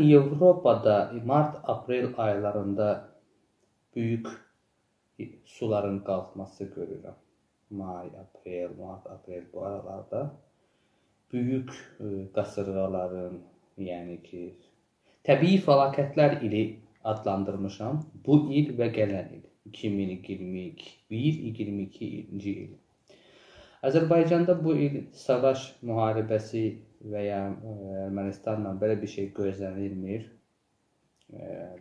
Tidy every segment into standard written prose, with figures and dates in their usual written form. Yani Avropada mart-aprel aylarında büyük suların kalkması görürüm. Mart-aprel bu aralarda büyük qasırğaların, yəni ki təbii fəlakətlər ili adlandırmışam. Bu il və gələn il 2021-22-ci il. Azərbaycanda bu il savaş, müharibəsi və ya Ermənistanla belə bir şey gözlənilmir.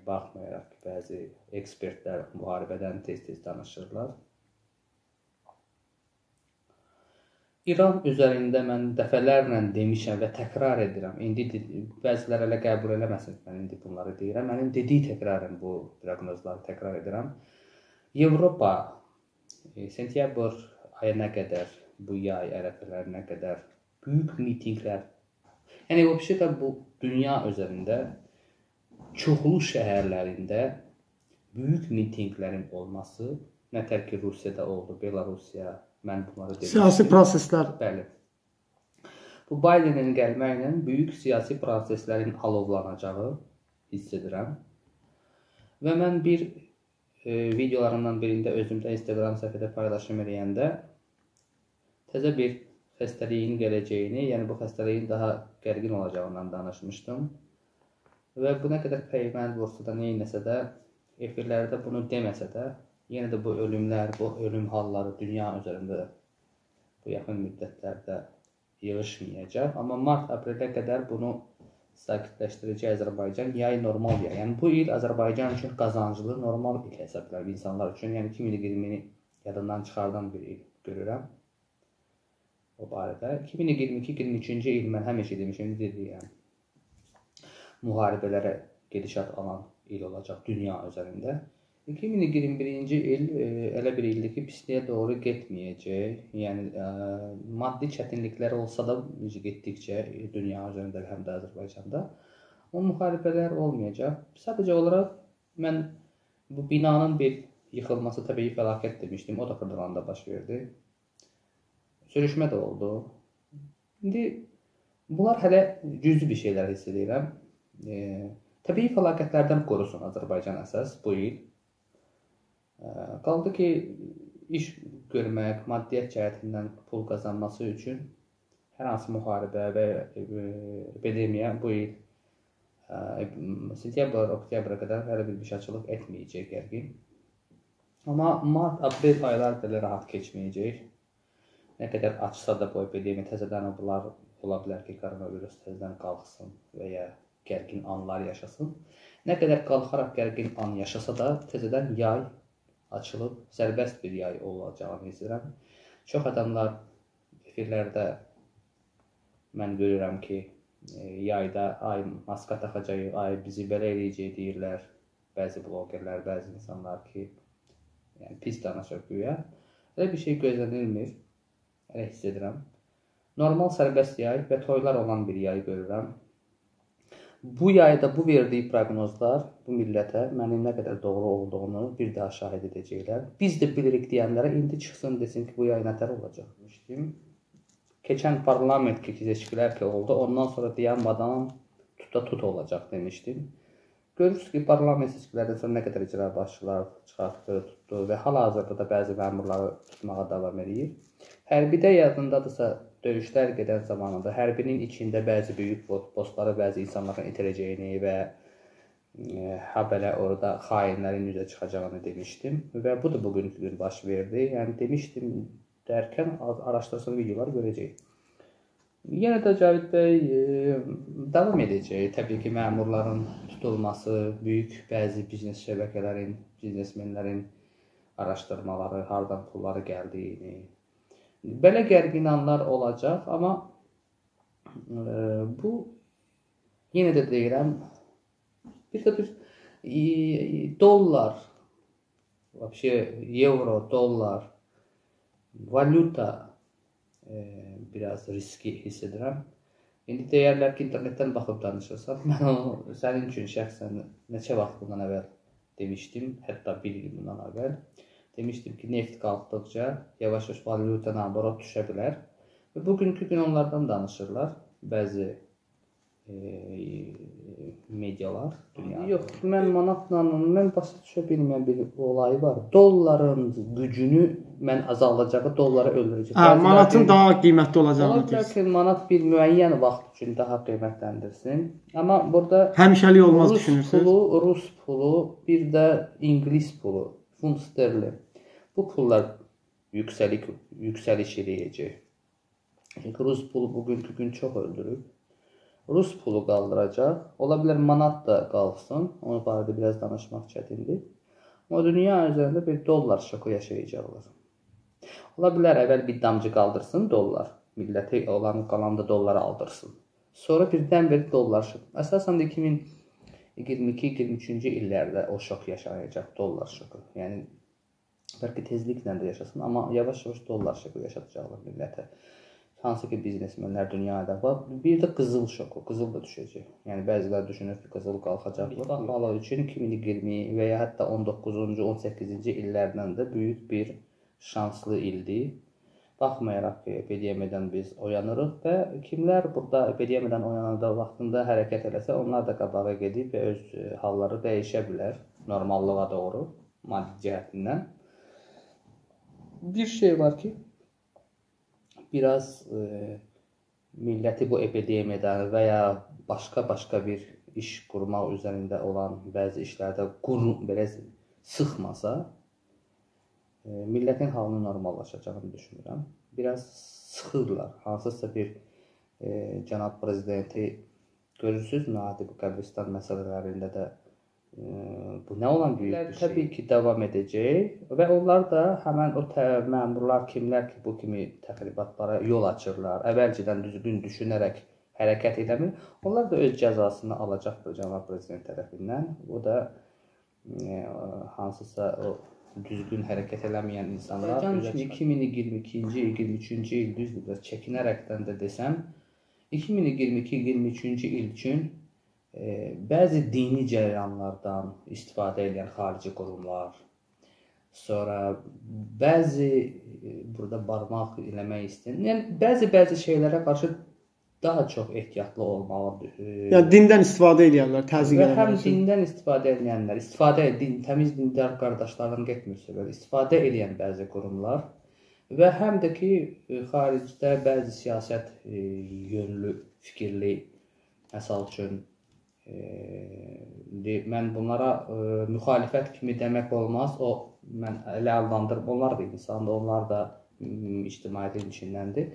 Baxmayaraq ki, bəzi ekspertlər müharibədən tez-tez danışırlar. İran üzərində mən dəfələrlə demişəm və təkrar edirəm. İndi bəziləri elə qəbul eləməsin, mən indi bunları deyirəm. Mənim dediyi təkrarım bu proqnozları təkrar edirəm. Avropa sentyabr ayına qədər, bu yay ərəfələrinə qədər büyük mitinglər. Yəni bu dünya üzərində çoxlu şəhərlərində büyük mitinglərin olması, nə tək ki Rusiyada oldu, Belarusiya. Mən bunları demiştim. Siyasi proseslər. Bəli. Bu Bidenin gəlməklə büyük siyasi proseslərin alovlanacağı hiss edirəm. Və mən bir videolarımdan birində özümdə Instagram səhifədə paylaşım eləyəndə təzə bir xəstəliyin gələcəyini, yəni bu xəstəliyin daha gərgin olacağından danışmışdım. Və bu nə qədər peyvənd vursa da, neynəsə də, efirlərdə bunu deməsə də, yenə də bu ölümlər, bu ölüm halları dünya üzərində bu yaxın müddətlərdə yığışmayacaq. Amma mart-aprelə qədər bunu sakitləşdirəcək Azərbaycan yay normal yay. Yəni bu il Azərbaycan üçün qazancılı normal il hesablar insanlar üçün. Yəni 2020-ni yadından çıxardan bir il görürəm o barədə. 2022-23-cü il mən həmişə demişəm, dediyəm, müharibələrə gedişat alan il olacaq dünya üzərində. 2021-ci il elə bir ildir ki, pisliyə doğru getməyəcək. Yəni maddi çətinliklər olsa da getdikcə dünya üzərində həm də Azərbaycanda o müharibələr olmayacaq. Sadəcə olaraq mən bu binanın bir yıxılması təbii fəlakət demişdim. O da Kırdıran'da baş verdi. Sürüşmə də oldu. İndi bunlar hələ cüzi bir şeylər hiss edirəm. Təbii fəlakətlərdən qorusun Azərbaycan əsas bu il. Qaldı ki, iş görmək, maddiyyət cəhətindən pul qazanması üçün hər hansı müharibə və BDM-yə bu il sentyabr-oktyabrə qədər hələ bir başçılıq etməyəcək gərgin. Amma mart-aprel aylar belə rahat keçməyəcək. Nə qədər açsa da bu BDM təzədən ola bilər ki, koronavirus təzədən qalxsın və ya gərgin anlar yaşasın. Nə qədər qalxaraq gərgin an yaşasa da təzədən yay açılıb, sərbəst bir yay olacağını izləyirəm. Çox adamlar efirlərdə mən görürəm ki, yayda ay maska taxacaq, ay bizi belə eləyəcək deyirlər. Bəzi blogerlər, bəzi insanlar ki, yəni pis danışır güya. Elə bir şey gözlənilmir, elə hiss edirəm. Normal sərbəst yay və toylar olan bir yay görürəm. Bu yayda bu verdiyi proqnozlar bu millətə mənim nə qədər doğru olduğunu bir daha şahid edəcəklər. Biz də bilirik deyənlərə indi çıxsın desin ki, bu yay nətər olacaqmışdım. Keçən parlament seçkilər oldu, ondan sonra deyən adam tuta-tut olacaq demişdim. Görürsünüz ki, parlament seçkilərdən sonra nə qədər icra başçılar çıxartdı, tutdu və hal-hazırda da bəzi məmurları tutmağa davam edir. Hərbidə yadındadırsa, döyüşlər gedən zamanında hərbinin içində bəzi böyük postları bəzi insanların itirəcəyini və habelə orada xainlərin üzə çıxacağını demişdim və bu da bugünkü gün baş verdi. Yəni demişdim dərkən araşdırsın videolar görəcək. Yenə də Cavid bəy davam edəcək. Təbii ki, məmurların tutulması, böyük bəzi biznes şəbəkələrin, biznesmenlərin araşdırmaları, hardan pulları gəldiyini. Belə gərgin anlar olacaq, amma bu yenə də deyirəm, bir də bir dollar, euro, dollar, valyuta biraz riski hiss edirəm. İndi deyərlər ki, internetdən baxıb danışırsan, mən onu sənin üçün şəxsən neçə vaxt bundan əvvəl demişdim, hətta bir il bundan əvvəl. Demişdim ki, neft qalxdıqca yavaş-yavaş valyuta naborot düşə bilər. Və bugünkü gün onlardan danışırlar. Bəzi medialar dünyada. Yox, mən manatla, mən başa düşə bilməyən bir olay var. Dolların gücünü mən azaldacağı, dolları öldürəcək. Hə, manatın daha qiymətli olacağını deyir. Lakin manat bir müəyyən vaxt üçün daha qiymətləndirsin. Amma burada həmişəlik olmaz düşünürsüz. Rus pulu, bir də İngilis pulu, funt sterlin. Bu pullar yüksəliş eləyəcək. Çünki Rus pulu bugünkü gün çox öldürüb. Rus pulu qaldıracaq. Ola bilər manat da qalsın. Onun barədə biraz danışmaq çətindir. Amma dünya üzərində bir dollar şoku yaşayacaqlar. Ola bilər əvvəl bir damcı qaldırsın dollar. Milləti olan qalanda dolları aldırsın. Sonra birdən verib dollar şoku. Əsasən də 2022-23-cü illərdə o şok yaşayacaq dollar şoku. Yəni bəlkə tezliklə də yaşasın, amma yavaş-yavaş dollar şoku yaşatacaqlar millətə. Hansı ki biznesmenlər dünyada var. Bir də qızıl şoku, qızıl da düşəcək. Yəni bəziləri düşünür ki, qızıl qalxacaq. Qala üçün 2020 və ya hətta 19-cu, 18-ci illərdən də böyük bir şanslı ildir. Baxmayaraq ki, BDM-dən biz oyanırıq və kimlər burada BDM-dən oyananda vaxtında hərəkət eləsə, onlar da qabağa gedib və öz halları dəyişə bilər normallığa doğru, maddi cəhətindən. Bir şey var ki, biraz milləti bu epidemiyadan və ya başqa bir iş qurmaq üzərində olan bəzi işlərdə belə sıxmasa, millətin halını normallaşacağını düşünürəm. Biraz sıxırlar. Hansısa bir cənab prezidenti görürsünüz, Nadib Qəbristan məsələlərində də bu nə olan böyük bir şey. Təbii ki, davam edəcək və onlar da həmən o məmurlar kimlər ki, bu kimi təxribatlara yol açırlar, əvvəlcədən düzgün düşünərək hərəkət edəmir, onlar da öz cəzasını alacaqdır cənab prezident tərəfindən. O da hansısa o düzgün hərəkət eləməyən insanlar. 2022-23-cü il düzdür, çəkinərəkdən də desəm, 2022-23-cü il üçün bəzi dini cərəyanlardan istifadə edən xarici qurumlar, sonra bəzi burada barmaq eləmək istəyən, yəni bəzi şeylərə qarşı daha çox ehtiyatlı olmalıdır. Yəni dindən istifadə edənlər, təzyiq edənlər. Və həm dindən istifadə edənlər, təmiz dindar qardaşlardan getmirsə belə, istifadə edən bəzi qurumlar və həm də ki, xaricdə bəzi siyasət yönlü, fikirli, məsəl üçün, mən bunlara müxalifət kimi demək olmaz, mən elə adlandırıb, onlar da insandır, onlar da ictimaiyyətin içindəndir,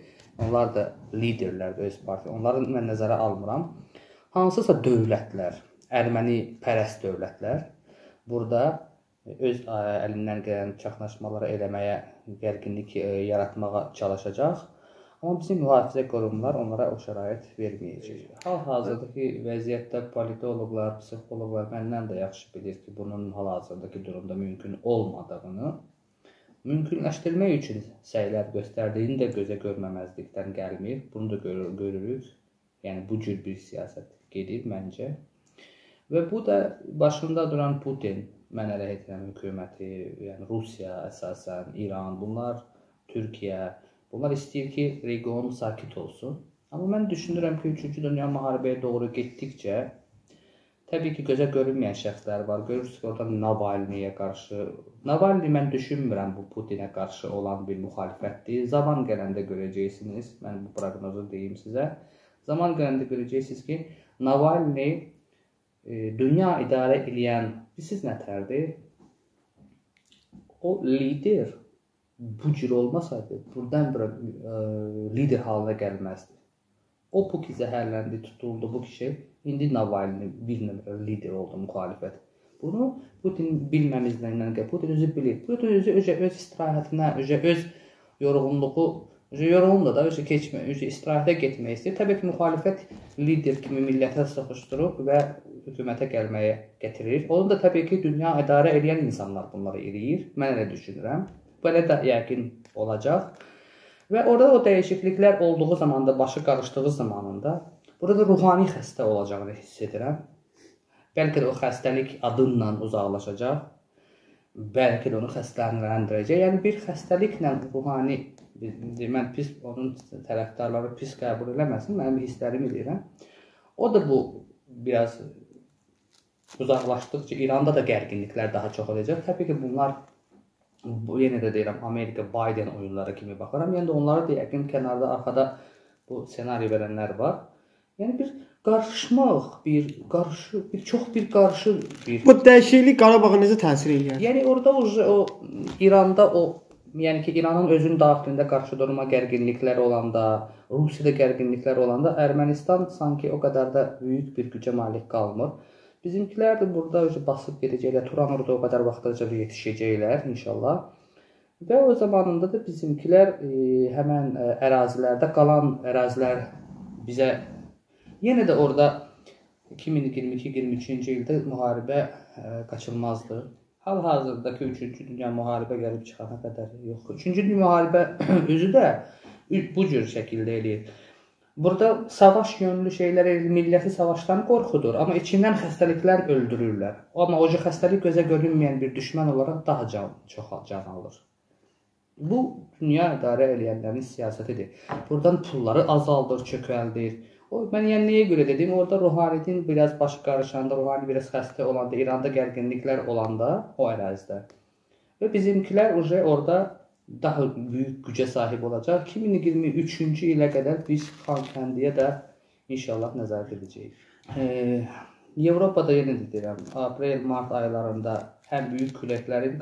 onlar da liderlərdir öz partiya, onları mən nəzərə almıram. Hansısa dövlətlər, ərməni pərəst dövlətlər burada öz əlindən gələn çaxnaşmaları eləməyə, gərginlik yaratmağa çalışacaq. Amma bizim mühafizə qurumlar onlara o şərait verməyəcək. Hal-hazırdakı vəziyyətdə politoloqlar, psixoloqlar məndən də yaxşı bilir ki, bunun hal-hazırdakı durumda mümkün olmadığını, mümkünləşdirmək üçün səylər göstərdiyini də gözə görməməzlikdən gəlmir. Bunu da görürük. Yəni, bu cür bir siyasət gedir məncə. Və bu da başında duran Putin, mən ələ edirəm hökuməti, yəni Rusiya əsasən, İran, bunlar, Türkiyə, onlar istəyir ki, region sakit olsun. Amma mən düşünürəm ki, 3-cü dünya müharibəyə doğru getdikcə, təbii ki, gözə görünməyən şəxslər var. Görürsünüz ki, orada Navalny'yə qarşı. Navalny mən düşünmürəm bu Putinə qarşı olan bir müxalifətdir. Zaman gələndə görəcəksiniz, mən bu proqnozu deyim sizə. Zaman gələndə görəcəksiniz ki, Navalny dünya idarə edən, siz nətərdir? O lider. Bu cür olmasaydı, buradan lider halına gəlməzdi. O, bu ki zəhərləndi, tutuldu bu kişi, indi Navalny bir nömrə lider oldu, müxalifət. Bunu Putin bilməmizlə ilə, Putin özü bilir. Putin özü öz istirahətinə, öz yorğunluğu, yorğunluğu da istirahətə getmək istəyir. Təbii ki, müxalifət lider kimi millətə soxuşdurub və hökumətə gəlməyə gətirir. Onu da təbii ki, dünya idarə edən insanlar bunları eləyir, mən elə düşünürəm. Belə də yəqin olacaq və orada o dəyişikliklər olduğu zamanda, başı qarışdığı zamanında burada ruhani xəstə olacağını hiss edirəm. Bəlkə də o xəstəlik adınla uzaqlaşacaq, bəlkə də onu xəstələndirəcək. Yəni bir xəstəliklə ruhani, mən pis, onun tərəfdarları pis qəbul eləməsin, mənim hisslərimi deyirəm. O da bu biraz uzaqlaşdıqca İranda da gərginliklər daha çox olacaq. Təbii ki, bunlar, yenə də deyirəm, Amerika Biden oyunları kimi baxıram. Yəni də onları da yəqin kənarda, arxada bu senariyo verənlər var. Yəni bir qarışmaq, çox bir qarşı... Bu dəyişiklik Qarabağa necə təsir edir? Yəni orada o İranda o... Yəni ki, İranın özünün daxilində qarşı durma gərginlikləri olanda, Rusiyada gərginliklər olanda Ermənistan sanki o qədər də böyük bir gücə malik qalmır. Bizimkilər də burada basıb gedəcəklər, Turan orada o qədər vaxtlarca yetişəcəklər inşallah. Və o zamanında da bizimkilər həmən ərazilərdə qalan ərazilər bizə yenə də orada 2022-23-cü ildə müharibə qaçılmazdı. Hal-hazırdakı 3-cü dünya müharibə gəlib çıxana qədər yox. 3-cü dünya müharibə özü də bu cür şəkildə eləyir. Burada savaş yönlü şeylər eləyir, milləti savaşdan qorxudur. Amma içindən xəstəliklər öldürürlər. Amma o cür xəstəlik gözə görünməyən bir düşmən olaraq daha çox can alır. Bu, dünya idarə eləyənlərin siyasətidir. Buradan pulları azaldır, çökəldir. Mən yəni nəyə görə dediyim, orada ruhaniyyətin biraz başı qarışanda, ruhaniyyət biraz xəstə olanda, İranda gərginliklər olanda o ərazidə. Və bizimkilər orada daha büyük gücə sahib olacaq. 2023-cü ilə qədər biz Xankəndiyə də inşallah nəzarət edəcəyik. Avropada yenə deyirəm, aprel-mart aylarında həm büyük küləklərin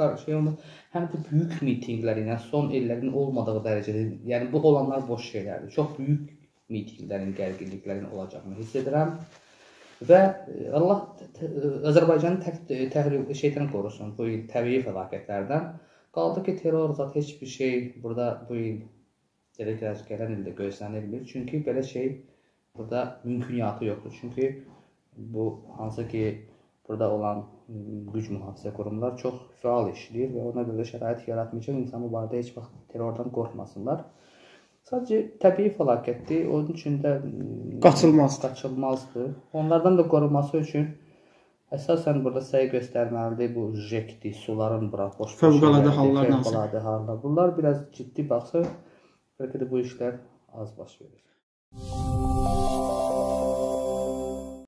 qarşılığında, həm də böyük mitingləri, son illərin olmadığı dərəcədə, yəni bu olanlar boş şeylərdir, çox böyük mitinglərin, gərginliklərin olacağını hiss edirəm və Allah Azərbaycanı şeydən qorusun bu il təbii fəlakətlərdən. Qaldı ki, terror zat heç bir şey burada bu il gələn ildə gözlənilmir, çünki belə şey burada mümkünatı yoxdur, çünki bu hansı ki burada olan güc mühafizə qurumlar çox fəal işləyir və ona görə şərait yaratmayacaq, insan bu barədə heç vaxt terrordan qorxmasınlar. Sadəcə təbii fəlakətdir, onun üçün də qaçılmazdır. Onlardan da qorunması üçün əsasən burada səy göstərməlidir, bu jekdir, suların bura boş-boş şeylərdir. Bunlar biraz ciddi baxsa, bəlkə də bu işlər az baş verir.